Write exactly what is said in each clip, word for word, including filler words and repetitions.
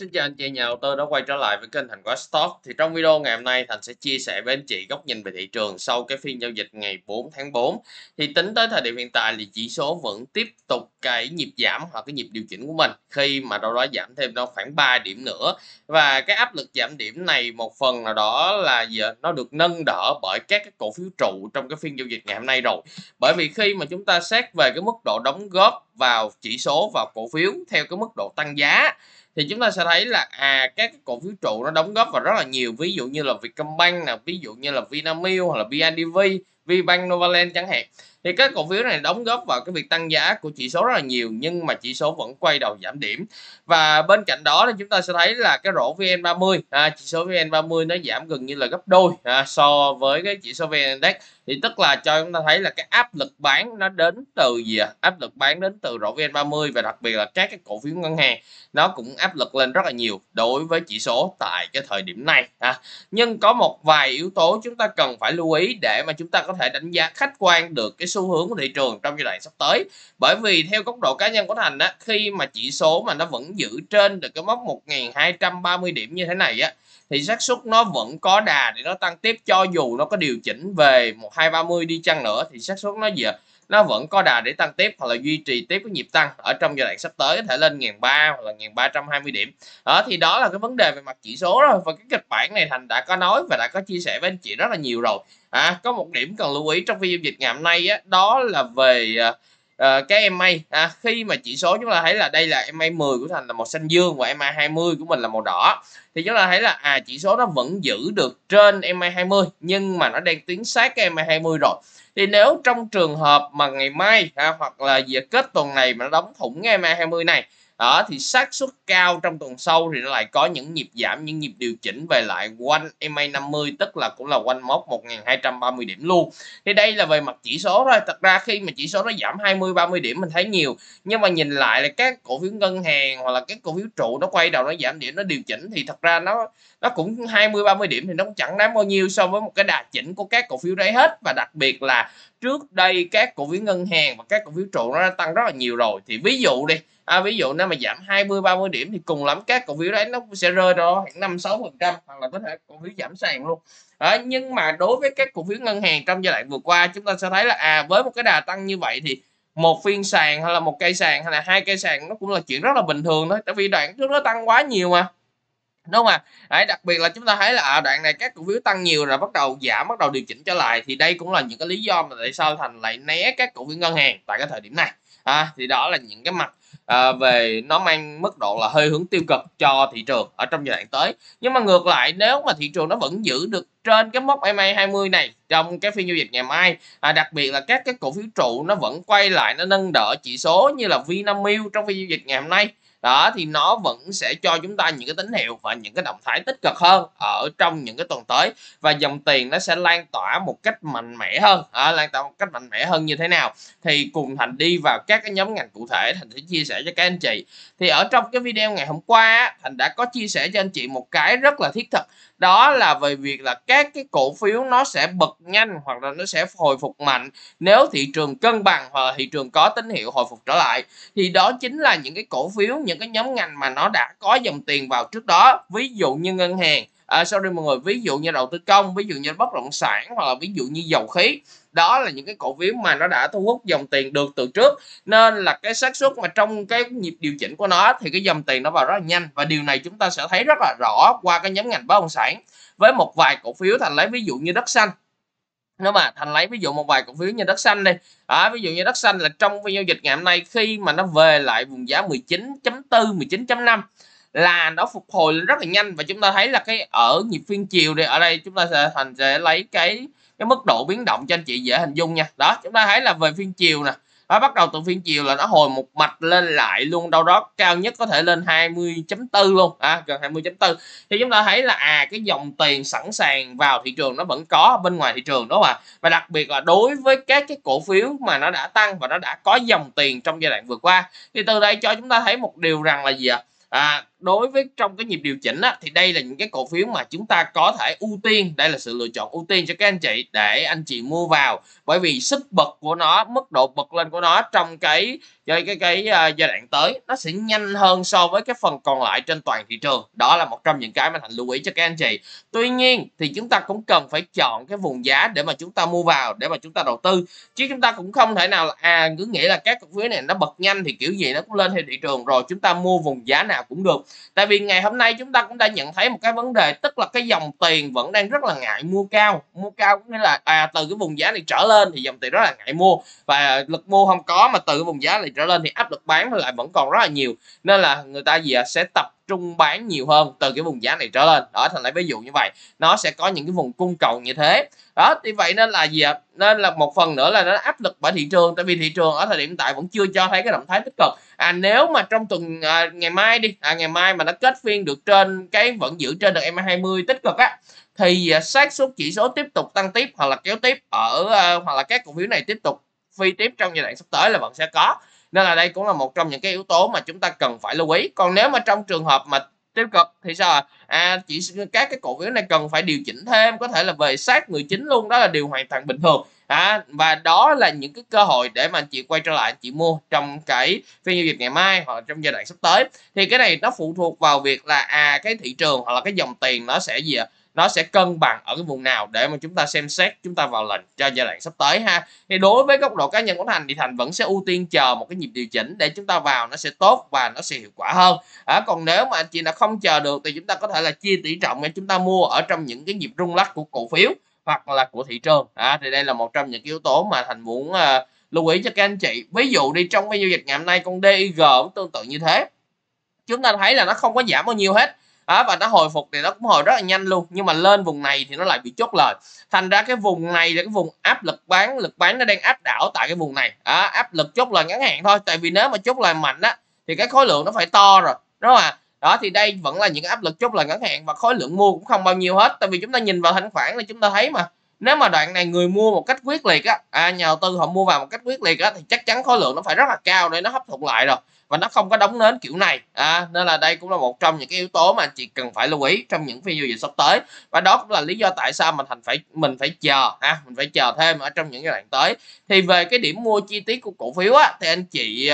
Xin chào anh chị nhà đầu tư đã quay trở lại với kênh Thành Quách Stock. Thì trong video ngày hôm nay Thành sẽ chia sẻ với anh chị góc nhìn về thị trường sau cái phiên giao dịch ngày bốn tháng bốn. Thì tính tới thời điểm hiện tại thì chỉ số vẫn tiếp tục cái nhịp giảm hoặc cái nhịp điều chỉnh của mình, khi mà đâu đó giảm thêm nó khoảng ba điểm nữa. Và cái áp lực giảm điểm này một phần nào đó là giờ nó được nâng đỡ bởi các cái cổ phiếu trụ trong cái phiên giao dịch ngày hôm nay rồi. Bởi vì khi mà chúng ta xét về cái mức độ đóng góp vào chỉ số và cổ phiếu theo cái mức độ tăng giá thì chúng ta sẽ thấy là à các cổ phiếu trụ nó đóng góp vào rất là nhiều, ví dụ như là Vietcombank nè, ví dụ như là Vinamilk hoặc là bê i đê vê, VBank, Novaland chẳng hạn. Thì các cổ phiếu này đóng góp vào cái việc tăng giá của chỉ số rất là nhiều, nhưng mà chỉ số vẫn quay đầu giảm điểm. Và bên cạnh đó thì chúng ta sẽ thấy là cái rổ vê en ba mươi, à, chỉ số vê en ba mươi nó giảm gần như là gấp đôi à, so với cái chỉ số vê en Index. Thì tức là cho chúng ta thấy là cái áp lực bán nó đến từ gì à? Áp lực bán đến từ rổ vê en ba mươi, và đặc biệt là các cái cổ phiếu ngân hàng nó cũng áp lực lên rất là nhiều đối với chỉ số tại cái thời điểm này. À, nhưng có một vài yếu tố chúng ta cần phải lưu ý để mà chúng ta có thể đánh giá khách quan được cái xu hướng của thị trường trong giai đoạn sắp tới. Bởi vì theo góc độ cá nhân của Thành á, khi mà chỉ số mà nó vẫn giữ trên được cái mốc một nghìn hai trăm ba mươi điểm như thế này á, thì xác suất nó vẫn có đà để nó tăng tiếp, cho dù nó có điều chỉnh về một nghìn hai trăm ba mươi đi chăng nữa thì xác suất nó gì ạ? Nó vẫn có đà để tăng tiếp hoặc là duy trì tiếp cái nhịp tăng ở trong giai đoạn sắp tới, có thể lên một nghìn ba trăm hoặc là một nghìn ba trăm hai mươi điểm. Đó, thì đó là cái vấn đề về mặt chỉ số rồi, và cái kịch bản này Thành đã có nói và đã có chia sẻ với anh chị rất là nhiều rồi. À, có một điểm cần lưu ý trong phiên giao dịch ngày hôm nay á, đó là về à, cái em a. À, khi mà chỉ số chúng ta thấy là đây là em a mười của Thành là màu xanh dương và em a hai mươi của mình là màu đỏ, thì chúng ta thấy là à chỉ số nó vẫn giữ được trên em a hai mươi nhưng mà nó đang tiến sát cái em a hai mươi rồi. Thì nếu trong trường hợp mà ngày mai à, hoặc là về kết tuần này mà nó đóng thủng cái em a hai mươi này đó, thì xác suất cao trong tuần sau thì nó lại có những nhịp giảm, những nhịp điều chỉnh về lại quanh em a năm mươi, tức là cũng là quanh mốc một nghìn hai trăm ba mươi điểm luôn. Thì đây là về mặt chỉ số thôi. Thật ra khi mà chỉ số nó giảm hai mươi ba mươi điểm mình thấy nhiều, nhưng mà nhìn lại là các cổ phiếu ngân hàng hoặc là các cổ phiếu trụ nó quay đầu nó giảm điểm, nó điều chỉnh, thì thật ra nó nó cũng hai mươi ba mươi điểm thì nó cũng chẳng đáng bao nhiêu so với một cái đà chỉnh của các cổ phiếu đấy hết. Và đặc biệt là trước đây các cổ phiếu ngân hàng và các cổ phiếu trụ nó đã tăng rất là nhiều rồi. Thì ví dụ đi, à, ví dụ nếu mà giảm hai mươi ba mươi điểm thì cùng lắm các cổ phiếu đấy nó sẽ rơi đó khoảng năm sáu phần trăm, hoặc là có thể cổ phiếu giảm sàn luôn. À, nhưng mà đối với các cổ phiếu ngân hàng trong giai đoạn vừa qua chúng ta sẽ thấy là à với một cái đà tăng như vậy thì một phiên sàn hay là một cây sàn hay là hai cây sàn nó cũng là chuyện rất là bình thường thôi, tại vì đoạn trước nó tăng quá nhiều mà. Đúng không ạ? À? Đặc biệt là chúng ta thấy là à, đoạn này các cổ phiếu tăng nhiều rồi bắt đầu giảm, bắt đầu điều chỉnh trở lại. Thì đây cũng là những cái lý do mà tại sao Thành lại né các cổ phiếu ngân hàng tại cái thời điểm này. À, thì đó là những cái mặt à, về nó mang mức độ là hơi hướng tiêu cực cho thị trường ở trong giai đoạn tới. Nhưng mà ngược lại, nếu mà thị trường nó vẫn giữ được trên cái mốc em a hai mươi này trong cái phiên giao dịch ngày mai, à, đặc biệt là các cái cổ phiếu trụ nó vẫn quay lại nó nâng đỡ chỉ số như là Vinamilk trong phiên giao dịch ngày hôm nay đó, thì nó vẫn sẽ cho chúng ta những cái tín hiệu và những cái động thái tích cực hơn ở trong những cái tuần tới. Và dòng tiền nó sẽ lan tỏa một cách mạnh mẽ hơn. À, lan tỏa một cách mạnh mẽ hơn như thế nào thì cùng Thành đi vào các cái nhóm ngành cụ thể, Thành sẽ chia sẻ cho các anh chị. Thì ở trong cái video ngày hôm qua Thành đã có chia sẻ cho anh chị một cái rất là thiết thực, đó là về việc là các cái cổ phiếu nó sẽ bật nhanh hoặc là nó sẽ hồi phục mạnh nếu thị trường cân bằng hoặc là thị trường có tín hiệu hồi phục trở lại. Thì đó chính là những cái cổ phiếu, những cái nhóm ngành mà nó đã có dòng tiền vào trước đó, ví dụ như ngân hàng, à, sorry mọi người, ví dụ như đầu tư công, ví dụ như bất động sản, hoặc là ví dụ như dầu khí. Đó là những cái cổ phiếu mà nó đã thu hút dòng tiền được từ trước, nên là cái xác suất mà trong cái nhịp điều chỉnh của nó thì cái dòng tiền nó vào rất là nhanh. Và điều này chúng ta sẽ thấy rất là rõ qua cái nhóm ngành bất động sản với một vài cổ phiếu. Thành lấy ví dụ như Đất Xanh. Nếu mà Thành lấy ví dụ một vài cổ phiếu như Đất Xanh đi. À, ví dụ như Đất Xanh là trong phiên giao dịch ngày hôm nay, khi mà nó về lại vùng giá mười chín chấm bốn, mười chín chấm năm là nó phục hồi rất là nhanh. Và chúng ta thấy là cái ở nhịp phiên chiều thì ở đây chúng ta sẽ Thành sẽ lấy cái cái mức độ biến động cho anh chị dễ hình dung nha. Đó, chúng ta thấy là về phiên chiều nè. Nó bắt đầu từ phiên chiều là nó hồi một mạch lên lại luôn, đâu đó cao nhất có thể lên hai mươi chấm bốn luôn, à, gần hai mươi chấm bốn. Thì chúng ta thấy là à cái dòng tiền sẵn sàng vào thị trường nó vẫn có bên ngoài thị trường, đúng không ạ? Và đặc biệt là đối với các cái cổ phiếu mà nó đã tăng và nó đã có dòng tiền trong giai đoạn vừa qua, thì từ đây cho chúng ta thấy một điều rằng là gì ạ? À, đối với trong cái nhịp điều chỉnh á, thì đây là những cái cổ phiếu mà chúng ta có thể ưu tiên. Đây là sự lựa chọn ưu tiên cho các anh chị để anh chị mua vào, bởi vì sức bật của nó, mức độ bật lên của nó trong cái cái cái, cái uh, giai đoạn tới nó sẽ nhanh hơn so với cái phần còn lại trên toàn thị trường. Đó là một trong những cái mà Thành lưu ý cho các anh chị. Tuy nhiên thì chúng ta cũng cần phải chọn cái vùng giá để mà chúng ta mua vào, để mà chúng ta đầu tư, chứ chúng ta cũng không thể nào là à cứ nghĩ là các cổ phiếu này nó bật nhanh thì kiểu gì nó cũng lên theo thị trường rồi chúng ta mua vùng giá nào cũng được. Tại vì ngày hôm nay chúng ta cũng đã nhận thấy một cái vấn đề, tức là cái dòng tiền vẫn đang rất là ngại mua cao. Mua cao có nghĩa là à, từ cái vùng giá này trở lên thì dòng tiền rất là ngại mua, và lực mua không có, mà từ cái vùng giá này trở lên thì áp lực bán lại vẫn còn rất là nhiều, nên là người ta gì à, sẽ tập trung bán nhiều hơn từ cái vùng giá này trở lên. Đó, Thành lấy ví dụ như vậy, nó sẽ có những cái vùng cung cầu như thế. Đó, thì vậy nên là gì ạ? Nên là một phần nữa là nó áp lực bởi thị trường, tại vì thị trường ở thời điểm tại vẫn chưa cho thấy cái động thái tích cực. À nếu mà trong tuần à, ngày mai đi, à ngày mai mà nó kết phiên được trên cái vẫn giữ trên được em a hai mươi tích cực á, thì à, xác suất chỉ số tiếp tục tăng tiếp hoặc là kéo tiếp ở à, hoặc là các cổ phiếu này tiếp tục phi tiếp trong giai đoạn sắp tới là vẫn sẽ có. Nên là đây cũng là một trong những cái yếu tố mà chúng ta cần phải lưu ý. Còn nếu mà trong trường hợp mà tiêu cực thì sao à? À chỉ các cái cổ phiếu này cần phải điều chỉnh thêm, có thể là về sát mười chín luôn, đó là điều hoàn toàn bình thường. À, và đó là những cái cơ hội để mà anh chị quay trở lại anh chị mua trong cái phiên giao dịch ngày mai hoặc trong giai đoạn sắp tới. Thì cái này nó phụ thuộc vào việc là à cái thị trường hoặc là cái dòng tiền nó sẽ gì ạ? À? Nó sẽ cân bằng ở cái vùng nào để mà chúng ta xem xét chúng ta vào lệnh cho giai đoạn sắp tới ha. Thì đối với góc độ cá nhân của Thành thì Thành vẫn sẽ ưu tiên chờ một cái nhịp điều chỉnh để chúng ta vào nó sẽ tốt và nó sẽ hiệu quả hơn. À, còn nếu mà anh chị nào không chờ được thì chúng ta có thể là chia tỷ trọng để chúng ta mua ở trong những cái nhịp rung lắc của cổ phiếu hoặc là của thị trường. À, thì đây là một trong những yếu tố mà Thành muốn à, lưu ý cho các anh chị. Ví dụ đi, trong cái giao dịch ngày hôm nay con đê i giê cũng tương tự như thế. Chúng ta thấy là nó không có giảm bao nhiêu hết. À, và nó hồi phục thì nó cũng hồi rất là nhanh luôn, nhưng mà lên vùng này thì nó lại bị chốt lời. Thành ra cái vùng này là cái vùng áp lực bán, lực bán nó đang áp đảo tại cái vùng này. À, áp lực chốt lời ngắn hạn thôi, tại vì nếu mà chốt lời mạnh á thì cái khối lượng nó phải to rồi, đúng không ạ? Đó, thì đây vẫn là những cái áp lực chốt lời ngắn hạn và khối lượng mua cũng không bao nhiêu hết, tại vì chúng ta nhìn vào thanh khoản là chúng ta thấy mà. Nếu mà đoạn này người mua một cách quyết liệt á, à, nhà đầu tư họ mua vào một cách quyết liệt á, thì chắc chắn khối lượng nó phải rất là cao để nó hấp thụ lại rồi, và nó không có đóng nến kiểu này. À, nên là đây cũng là một trong những cái yếu tố mà anh chị cần phải lưu ý trong những phiên giao dịch sắp tới, và đó cũng là lý do tại sao mình thành phải mình phải chờ ha, à, mình phải chờ thêm ở trong những giai đoạn tới. Thì về cái điểm mua chi tiết của cổ phiếu á, thì anh chị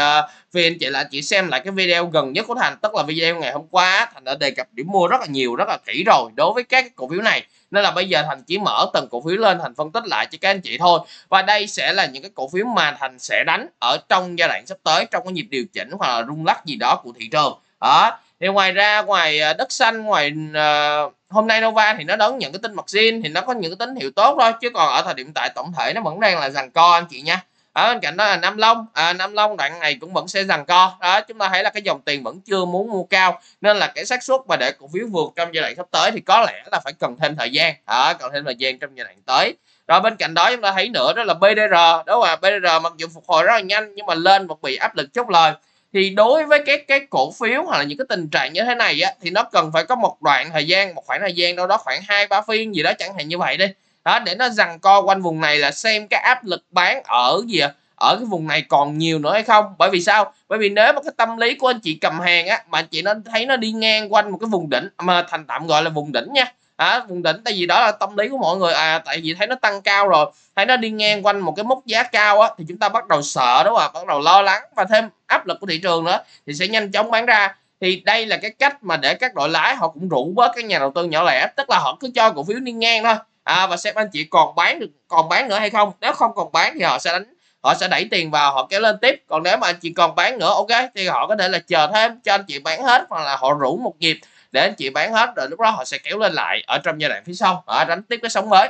vì anh chị là chị xem lại cái video gần nhất của Thành, tức là video ngày hôm qua. Thành đã đề cập điểm mua rất là nhiều, rất là kỹ rồi đối với các cái cổ phiếu này, nên là bây giờ Thành chỉ mở từng cổ phiếu lên, Thành phân tích lại cho các anh chị thôi. Và đây sẽ là những cái cổ phiếu mà Thành sẽ đánh ở trong giai đoạn sắp tới, trong cái nhịp điều chỉnh hoặc là rung lắc gì đó của thị trường. Đó. Thì ngoài ra, ngoài Đất Xanh, ngoài uh, hôm nay Nova thì nó đón nhận cái tin margin thì nó có những cái tín hiệu tốt thôi, chứ còn ở thời điểm tại tổng thể nó vẫn đang là giằng co anh chị nha. Ở bên cạnh đó là Nam Long, à, Nam Long đoạn này cũng vẫn sẽ giằng co. Đó, chúng ta thấy là cái dòng tiền vẫn chưa muốn mua cao, nên là cái xác suất mà để cổ phiếu vượt trong giai đoạn sắp tới thì có lẽ là phải cần thêm thời gian, à, cần thêm thời gian trong giai đoạn tới. Rồi bên cạnh đó chúng ta thấy nữa đó là bê đê rờ, đúng không? bê đê rờ mặc dù phục hồi rất là nhanh nhưng mà lên vẫn bị áp lực chốt lời. Thì đối với các cái cổ phiếu hoặc là những cái tình trạng như thế này á, thì nó cần phải có một đoạn thời gian, một khoảng thời gian đâu đó khoảng hai ba phiên gì đó chẳng hạn như vậy đi. Đó, để nó giằng co quanh vùng này là xem cái áp lực bán ở gì à? Ở cái vùng này còn nhiều nữa hay không. Bởi vì sao? Bởi vì nếu mà cái tâm lý của anh chị cầm hàng á, mà anh chị nó thấy nó đi ngang quanh một cái vùng đỉnh, mà Thành tạm gọi là vùng đỉnh nha. À, vùng đỉnh, tại vì đó là tâm lý của mọi người, à tại vì thấy nó tăng cao rồi, thấy nó đi ngang quanh một cái mốc giá cao á, thì chúng ta bắt đầu sợ, đúng không? Bắt đầu lo lắng, và thêm áp lực của thị trường nữa thì sẽ nhanh chóng bán ra. Thì đây là cái cách mà để các đội lái họ cũng rủ bớt các nhà đầu tư nhỏ lẻ, tức là họ cứ cho cổ phiếu đi ngang thôi. À, và xem anh chị còn bán được, còn bán nữa hay không. Nếu không còn bán thì họ sẽ đánh, họ sẽ đẩy tiền vào, họ kéo lên tiếp. Còn nếu mà anh chị còn bán nữa, ok, thì họ có thể là chờ thêm cho anh chị bán hết, hoặc là họ rủ một nhịp để anh chị bán hết, rồi lúc đó họ sẽ kéo lên lại ở trong giai đoạn phía sau, họ đánh tiếp cái sóng mới.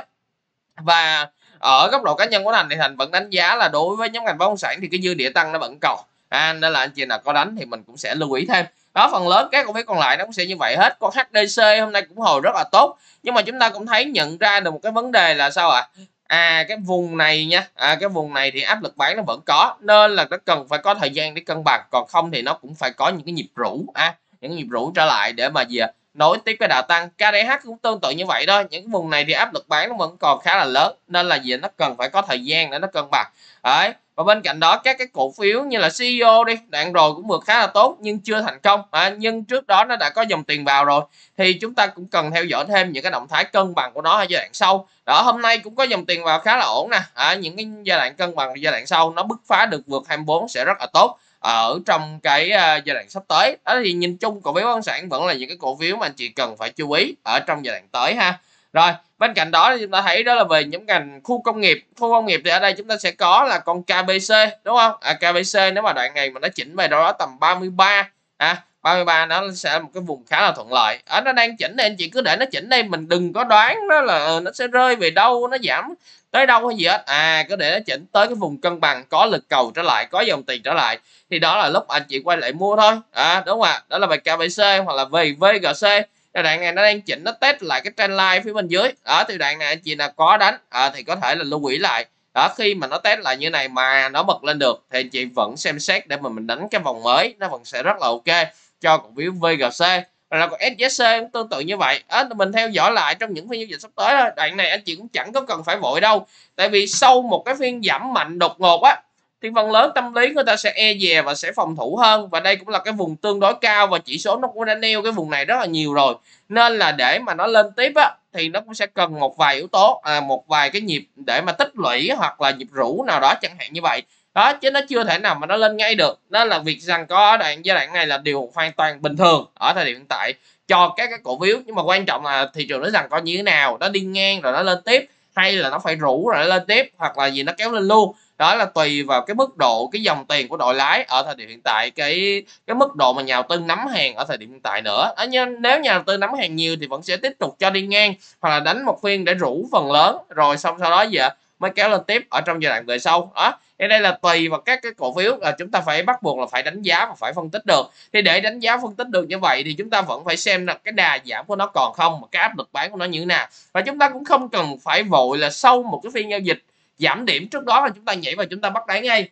Và ở góc độ cá nhân của Thành thì Thành vẫn đánh giá là đối với nhóm ngành bất động sản thì cái dư địa tăng nó vẫn còn, à, nên là anh chị nào có đánh thì mình cũng sẽ lưu ý thêm. Đó, phần lớn các cổ phiếu còn lại nó cũng sẽ như vậy hết. Con hát đê xê hôm nay cũng hồi rất là tốt, nhưng mà chúng ta cũng thấy nhận ra được một cái vấn đề là sao ạ? À? à cái vùng này nha, à, cái vùng này thì áp lực bán nó vẫn có, nên là nó cần phải có thời gian để cân bằng, còn không thì nó cũng phải có những cái nhịp rũ, à, những nhịp rũ trở lại để mà gì ạ? À? Nối tiếp cái đà tăng. ca đê hát cũng tương tự như vậy thôi, những cái vùng này thì áp lực bán nó vẫn còn khá là lớn, nên là gì nó cần phải có thời gian để nó cân bằng. Đấy. Và bên cạnh đó các cái cổ phiếu như là xê e ô đi, đoạn rồi cũng vượt khá là tốt nhưng chưa thành công, à, nhưng trước đó nó đã có dòng tiền vào rồi thì chúng ta cũng cần theo dõi thêm những cái động thái cân bằng của nó ở giai đoạn sau. Đó, hôm nay cũng có dòng tiền vào khá là ổn nè, à, những cái giai đoạn cân bằng giai đoạn sau nó bứt phá được vượt hai mươi bốn sẽ rất là tốt ở trong cái giai đoạn sắp tới. Đó thì nhìn chung cổ phiếu bất động sản vẫn là những cái cổ phiếu mà anh chị cần phải chú ý ở trong giai đoạn tới ha. Rồi bên cạnh đó thì chúng ta thấy đó là về những ngành khu công nghiệp. Khu công nghiệp thì ở đây chúng ta sẽ có là con ca bê xê, đúng không? À, ca bê xê nếu mà đoạn này mà nó chỉnh về đâu đó tầm ba mươi ba, à, ba mươi ba nó sẽ là một cái vùng khá là thuận lợi. Ở à, nó đang chỉnh nên chị cứ để nó chỉnh đây, mình đừng có đoán đó là nó sẽ rơi về đâu, nó giảm tới đâu hay gì hết. À, cứ để nó chỉnh tới cái vùng cân bằng, có lực cầu trở lại, có dòng tiền trở lại thì đó là lúc anh chị quay lại mua thôi. À, đúng không ạ? Đó là về ca bê xê hoặc là về vê giê xê. Đoạn này nó đang chỉnh, nó test lại cái trendline phía bên dưới. Ở từ đoạn này anh chị nào có đánh à, thì có thể là lưu ý lại. Đó, khi mà nó test lại như này mà nó bật lên được thì anh chị vẫn xem xét để mà mình đánh cái vòng mới, nó vẫn sẽ rất là ok cho cổ phiếu vê giê xê. Rồi là còn ét gi xê cũng tương tự như vậy. À, mình theo dõi lại trong những phiên giao dịch sắp tới thôi. Đoạn này anh chị cũng chẳng có cần phải vội đâu, tại vì sau một cái phiên giảm mạnh đột ngột á thì phần lớn tâm lý người ta sẽ e dè và sẽ phòng thủ hơn, và đây cũng là cái vùng tương đối cao và chỉ số nó cũng đã neo cái vùng này rất là nhiều rồi, nên là để mà nó lên tiếp á thì nó cũng sẽ cần một vài yếu tố, à, một vài cái nhịp để mà tích lũy hoặc là nhịp rũ nào đó chẳng hạn như vậy. Đó, chứ nó chưa thể nào mà nó lên ngay được, nên là việc rằng có ở đoạn giai đoạn này là điều hoàn toàn bình thường ở thời điểm hiện tại cho các cái cổ phiếu. Nhưng mà quan trọng là thị trường nó rằng có như thế nào, nó đi ngang rồi nó lên tiếp hay là nó phải rũ rồi nó lên tiếp, hoặc là gì nó kéo lên luôn. Đó là tùy vào cái mức độ cái dòng tiền của đội lái ở thời điểm hiện tại, cái cái mức độ mà nhà đầu tư nắm hàng ở thời điểm hiện tại nữa. À, nhưng nếu nhà đầu tư nắm hàng nhiều thì vẫn sẽ tiếp tục cho đi ngang hoặc là đánh một phiên để rủ phần lớn rồi xong sau đó gì ạ, mới kéo lên tiếp ở trong giai đoạn về sau. Đó, thì đây là tùy vào các cái cổ phiếu là chúng ta phải bắt buộc là phải đánh giá và phải phân tích được. Thì để đánh giá phân tích được như vậy thì chúng ta vẫn phải xem là cái đà giảm của nó còn không, cái áp lực bán của nó như thế nào, và chúng ta cũng không cần phải vội là sau một cái phiên giao dịch giảm điểm trước đó là chúng ta nhảy vào chúng ta bắt đáy ngay.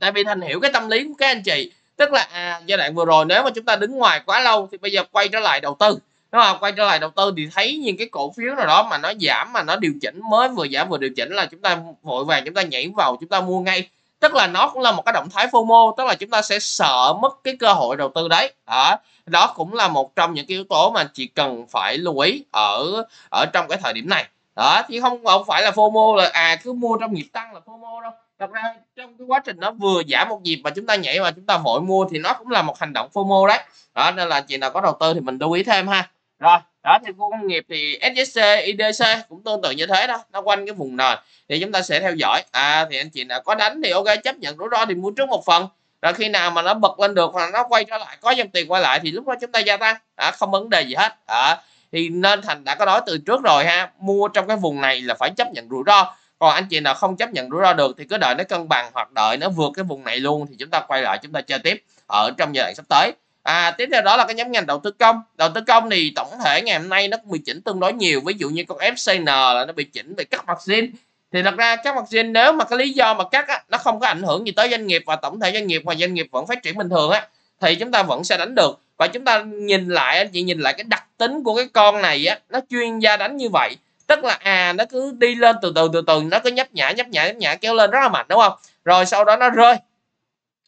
Tại vì Thành hiểu cái tâm lý của các anh chị, tức là à, giai đoạn vừa rồi nếu mà chúng ta đứng ngoài quá lâu thì bây giờ quay trở lại đầu tư, đúng không? Quay trở lại đầu tư thì thấy những cái cổ phiếu nào đó mà nó giảm, mà nó điều chỉnh, mới vừa giảm vừa điều chỉnh là chúng ta vội vàng chúng ta nhảy vào chúng ta mua ngay, tức là nó cũng là một cái động thái phô mô, tức là chúng ta sẽ sợ mất cái cơ hội đầu tư đấy. Đó, đó cũng là một trong những cái yếu tố mà chị cần phải lưu ý ở ở trong cái thời điểm này. Đó, chứ không, không phải là phô mô là à cứ mua trong nhịp tăng là phô mô đâu. Thật ra trong cái quá trình nó vừa giảm một nhịp mà chúng ta nhảy mà chúng ta vội mua thì nó cũng là một hành động phô mô đấy. Đó, nên là chị nào có đầu tư thì mình lưu ý thêm ha. Rồi, đó thì khu công nghiệp thì ét gi xê, i đê xê cũng tương tự như thế đó, nó quanh cái vùng nền thì chúng ta sẽ theo dõi. À, thì anh chị nào có đánh thì ok, chấp nhận rủi ro thì mua trước một phần. Rồi khi nào mà nó bật lên được hoặc nó quay trở lại, có dòng tiền quay lại thì lúc đó chúng ta gia tăng, à, không vấn đề gì hết. À, thì nên Thành đã có nói từ trước rồi ha, mua trong cái vùng này là phải chấp nhận rủi ro. Còn anh chị nào không chấp nhận rủi ro được thì cứ đợi nó cân bằng hoặc đợi nó vượt cái vùng này luôn thì chúng ta quay lại chúng ta chơi tiếp ở trong giai đoạn sắp tới. À, tiếp theo đó là cái nhóm ngành đầu tư công. Đầu tư công thì tổng thể ngày hôm nay nó cũng bị chỉnh tương đối nhiều. Ví dụ như con ép xê en là nó bị chỉnh về cắt margin. Thì thật ra các margin nếu mà cái lý do mà cắt á, nó không có ảnh hưởng gì tới doanh nghiệp và tổng thể doanh nghiệp và doanh nghiệp vẫn phát triển bình thường á, thì chúng ta vẫn sẽ đánh được. Và chúng ta nhìn lại, anh chị nhìn lại cái đặc tính của cái con này á, nó chuyên gia đánh như vậy. Tức là à nó cứ đi lên từ từ từ từ, nó cứ nhấp nhả nhấp nhả nhấp nhả kéo lên rất là mạnh, đúng không? Rồi sau đó nó rơi.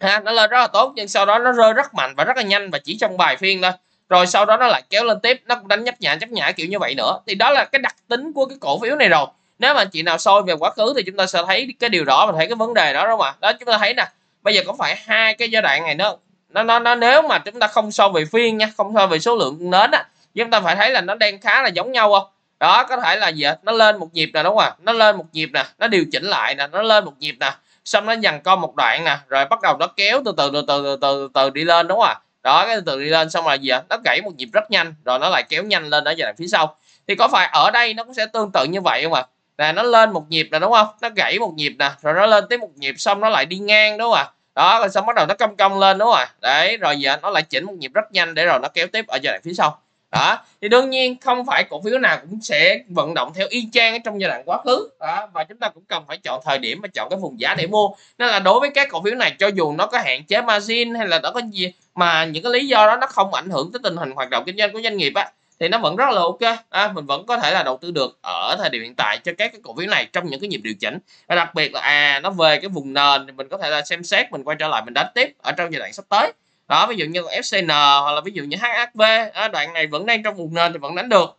Ha, nó lên rất là tốt nhưng sau đó nó rơi rất mạnh và rất là nhanh và chỉ trong vài phiên thôi. Rồi sau đó nó lại kéo lên tiếp, nó cũng đánh nhấp nhả nhấp nhả kiểu như vậy nữa. Thì đó là cái đặc tính của cái cổ phiếu này rồi. Nếu mà chị nào soi về quá khứ thì chúng ta sẽ thấy cái điều đó và thấy cái vấn đề đó, đúng không ạ? Đó, chúng ta thấy nè, bây giờ có phải hai cái giai đoạn này nó nó nó, nó nếu mà chúng ta không so về phiên nha, không so về số lượng nến á, chúng ta phải thấy là nó đang khá là giống nhau không? Đó, có thể là gì ạ? Nó lên một nhịp nè, đúng không ạ? Nó lên một nhịp nè, nó điều chỉnh lại nè, nó lên một nhịp nè. Xong nó dằn co một đoạn nè, rồi bắt đầu nó kéo từ từ từ từ từ từ, từ đi lên, đúng không ạ? Đó, cái từ, từ đi lên xong là gì ạ? Nó gãy một nhịp rất nhanh rồi nó lại kéo nhanh lên ở giai đoạn phía sau. Thì có phải ở đây nó cũng sẽ tương tự như vậy không ạ? Là nó lên một nhịp nè, đúng không? Nó gãy một nhịp nè, rồi nó lên tới một nhịp xong nó lại đi ngang, đúng không ạ? Đó, rồi xong bắt đầu nó cong cong lên, đúng không ạ? Đấy, rồi giờ nó lại chỉnh một nhịp rất nhanh để rồi nó kéo tiếp ở giai đoạn phía sau. Đó, thì đương nhiên không phải cổ phiếu nào cũng sẽ vận động theo y chang ở trong giai đoạn quá khứ. Đó, và chúng ta cũng cần phải chọn thời điểm và chọn cái vùng giá để mua. Nên là đối với các cổ phiếu này, cho dù nó có hạn chế margin hay là nó có gì mà những cái lý do đó nó không ảnh hưởng tới tình hình hoạt động kinh doanh của doanh nghiệp á, thì nó vẫn rất là ok, à, mình vẫn có thể là đầu tư được ở thời điểm hiện tại cho các cái cổ phiếu này trong những cái nhịp điều chỉnh. Và đặc biệt là à nó về cái vùng nền thì mình có thể là xem xét mình quay trở lại mình đánh tiếp ở trong giai đoạn sắp tới đó, ví dụ như ép xê en hoặc là ví dụ như hát hát vê, à, đoạn này vẫn đang trong vùng nền thì vẫn đánh được.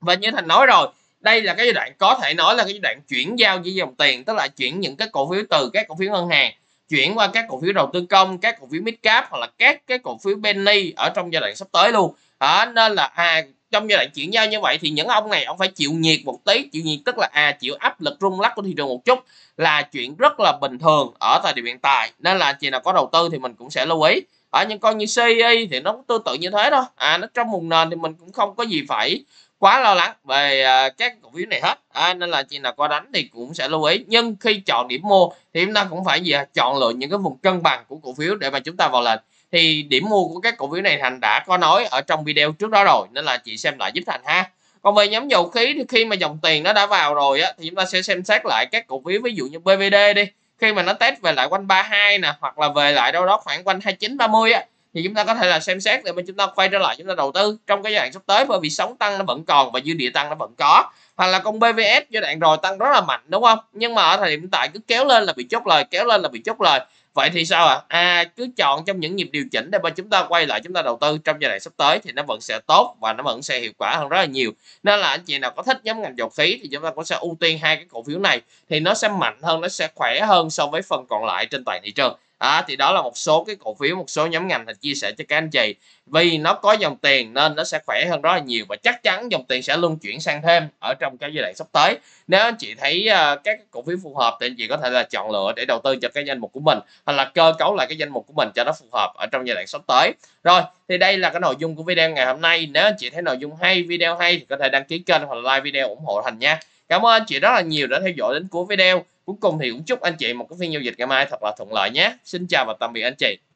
Và như Thành nói rồi, đây là cái giai đoạn có thể nói là cái giai đoạn chuyển giao với dòng tiền, tức là chuyển những cái cổ phiếu từ các cổ phiếu ngân hàng chuyển qua các cổ phiếu đầu tư công, các cổ phiếu midcap hoặc là các cái cổ phiếu penny ở trong giai đoạn sắp tới luôn. À, nên là à, trong giai đoạn chuyển giao như vậy thì những ông này ông phải chịu nhiệt một tí, chịu nhiệt tức là à chịu áp lực rung lắc của thị trường một chút là chuyện rất là bình thường ở thời điểm hiện tại. Nên là chị nào có đầu tư thì mình cũng sẽ lưu ý. Ở những con như xê e thì nó cũng tương tự như thế thôi, à nó trong vùng nền thì mình cũng không có gì phải quá lo lắng về các cổ phiếu này hết, à, nên là chị nào có đánh thì cũng sẽ lưu ý. Nhưng khi chọn điểm mua thì chúng ta cũng phải gì à? Chọn lựa những cái vùng cân bằng của cổ phiếu để mà chúng ta vào lệnh. Thì điểm mua của các cổ phiếu này Thành đã có nói ở trong video trước đó rồi, nên là chị xem lại giúp Thành ha. Còn về nhóm dầu khí thì khi mà dòng tiền nó đã vào rồi á, thì chúng ta sẽ xem xét lại các cổ phiếu, ví dụ như pê vê đê đi, khi mà nó test về lại quanh ba mươi hai nè, hoặc là về lại đâu đó khoảng quanh hai mươi chín ba mươi á, thì chúng ta có thể là xem xét để mà chúng ta quay trở lại chúng ta đầu tư trong cái giai đoạn sắp tới, bởi vì sóng tăng nó vẫn còn và dư địa tăng nó vẫn có. Hoặc là con pê vê ét giai đoạn rồi tăng rất là mạnh đúng không, nhưng mà ở thời điểm hiện tại cứ kéo lên là bị chốt lời, kéo lên là bị chốt lời. Vậy thì sao ạ? À? à cứ chọn trong những nhịp điều chỉnh để mà chúng ta quay lại chúng ta đầu tư trong giai đoạn sắp tới thì nó vẫn sẽ tốt và nó vẫn sẽ hiệu quả hơn rất là nhiều. Nên là anh chị nào có thích nhóm ngành dầu khí thì chúng ta cũng sẽ ưu tiên hai cái cổ phiếu này, thì nó sẽ mạnh hơn, nó sẽ khỏe hơn so với phần còn lại trên toàn thị trường. À, thì đó là một số cái cổ phiếu, một số nhóm ngành Thành chia sẻ cho các anh chị, vì nó có dòng tiền nên nó sẽ khỏe hơn rất là nhiều, và chắc chắn dòng tiền sẽ luôn chuyển sang thêm ở trong cái giai đoạn sắp tới. Nếu anh chị thấy uh, các cổ phiếu phù hợp thì anh chị có thể là chọn lựa để đầu tư cho cái danh mục của mình, hoặc là cơ cấu lại cái danh mục của mình cho nó phù hợp ở trong giai đoạn sắp tới. Rồi thì đây là cái nội dung của video ngày hôm nay. Nếu anh chị thấy nội dung hay, video hay thì có thể đăng ký kênh hoặc là like video ủng hộ Thành nha. Cảm ơn anh chị rất là nhiều đã theo dõi đến cuối video. Cuối cùng thì cũng chúc anh chị một cái phiên giao dịch ngày mai thật là thuận lợi nhé. Xin chào và tạm biệt anh chị.